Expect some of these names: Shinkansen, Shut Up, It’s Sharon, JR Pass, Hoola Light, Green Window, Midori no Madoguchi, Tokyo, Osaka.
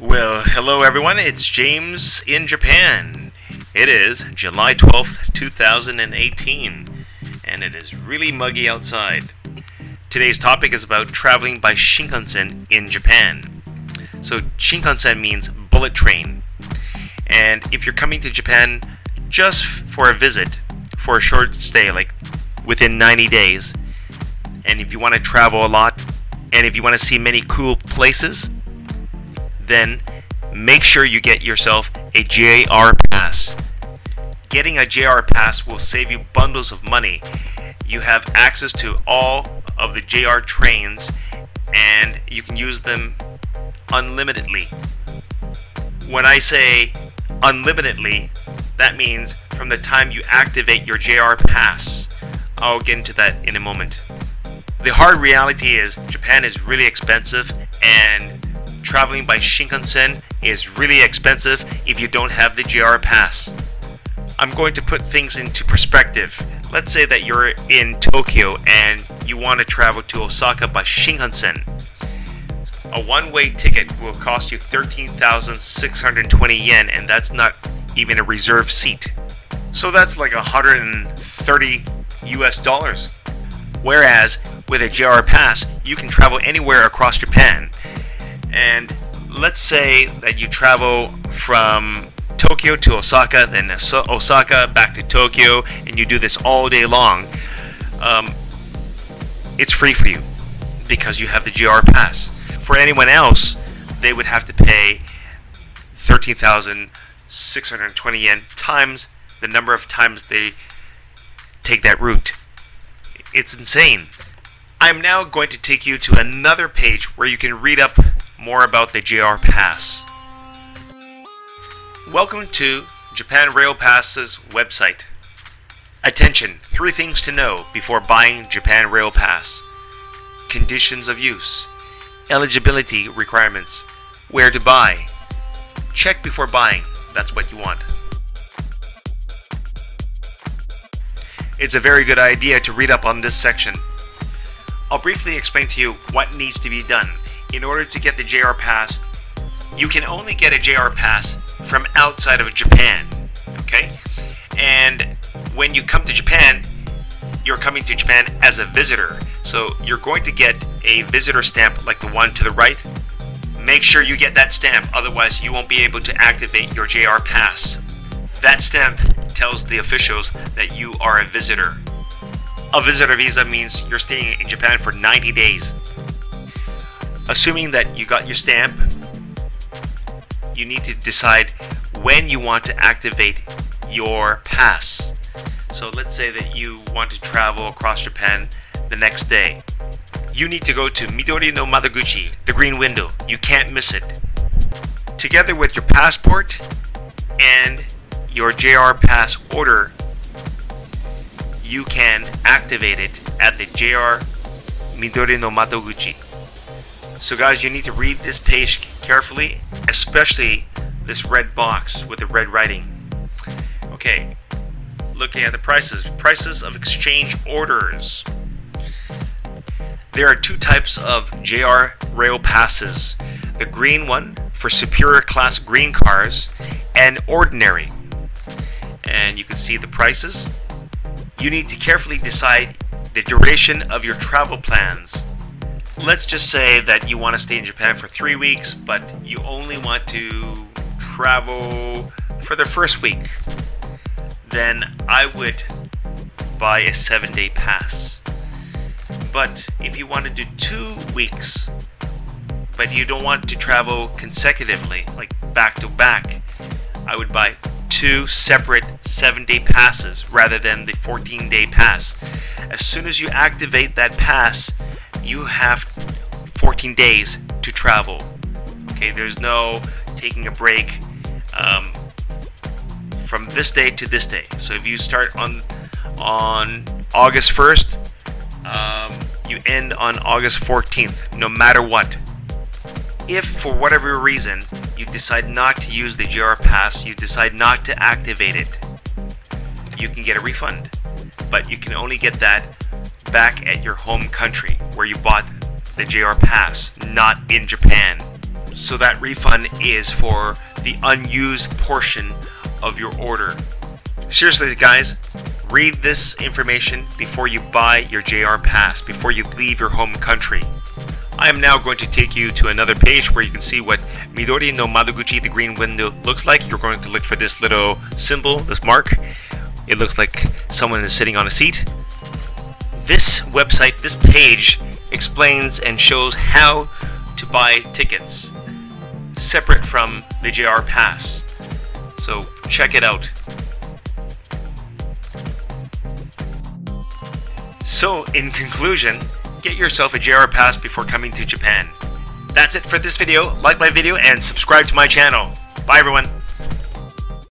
Well, hello everyone, it's James in Japan. It is July 12th, 2018, and it is really muggy outside. Today's topic is about traveling by Shinkansen in Japan. So Shinkansen means bullet train. And if you're coming to Japan just for a visit, for a short stay, like within 90 days, and if you want to travel a lot, and if you want to see many cool places, then make sure you get yourself a JR Pass. Getting a JR Pass will save you bundles of money. You have access to all of the JR trains and you can use them unlimitedly. When I say unlimitedly, that means from the time you activate your JR Pass. I'll get into that in a moment. The hard reality is Japan is really expensive, and traveling by Shinkansen is really expensive if you don't have the JR Pass. I'm going to put things into perspective. Let's say that you're in Tokyo and you want to travel to Osaka by Shinkansen. A one-way ticket will cost you 13,620 yen, and that's not even a reserved seat. So that's like $130 US. Whereas with a JR Pass, you can travel anywhere across Japan. And let's say that you travel from Tokyo to Osaka, then Osaka back to Tokyo, and you do this all day long. It's free for you because you have the JR Pass. For anyone else, they would have to pay 13,620 yen times the number of times they take that route. It's insane. I'm now going to take you to another page where you can read up more about the JR Pass. Welcome to Japan Rail Pass's website. Attention! 3 things to know before buying Japan Rail Pass. Conditions of use. Eligibility requirements. Where to buy. Check before buying. That's what you want. It's a very good idea to read up on this section. I'll briefly explain to you what needs to be done. In order to get the JR Pass, you can only get a JR Pass from outside of Japan, okay? And when you come to Japan, you're coming to Japan as a visitor. So you're going to get a visitor stamp like the one to the right. Make sure you get that stamp, otherwise you won't be able to activate your JR Pass. That stamp tells the officials that you are a visitor. A visitor visa means you're staying in Japan for 90 days. Assuming that you got your stamp, you need to decide when you want to activate your pass. So let's say that you want to travel across Japan the next day. You need to go to Midori no Madoguchi, the green window. You can't miss it. Together with your passport and your JR Pass order, you can activate it at the JR Midori no Madoguchi. So guys, you need to read this page carefully, especially this red box with the red writing. Okay, looking at the prices. Prices of exchange orders. There are 2 types of JR Rail Passes. The green one for superior class green cars and ordinary. And you can see the prices. You need to carefully decide the duration of your travel plans. Let's just say that you want to stay in Japan for 3 weeks, but you only want to travel for the first week. Then I would buy a 7-day pass. But if you want to do 2 weeks, but you don't want to travel consecutively, like back to back, I would buy 2 separate 7-day passes rather than the 14-day pass. As soon as you activate that pass, you have 14 days to travel. Okay, there's no taking a break from this day to this day. So if you start on August 1st, you end on August 14th, no matter what. If for whatever reason you decide not to use the JR Pass, you decide not to activate it, you can get a refund. But you can only get that back at your home country where you bought the JR Pass, not in Japan. So that refund is for the unused portion of your order. Seriously, guys, read this information before you buy your JR Pass, before you leave your home country. I am now going to take you to another page where you can see what Midori no Madoguchi, the green window, looks like. You're going to look for this little symbol, this mark. It looks like someone is sitting on a seat. This website, this page, explains and shows how to buy tickets separate from the JR Pass. So check it out. So in conclusion, get yourself a JR Pass before coming to Japan. That's it for this video. Like my video and subscribe to my channel. Bye everyone.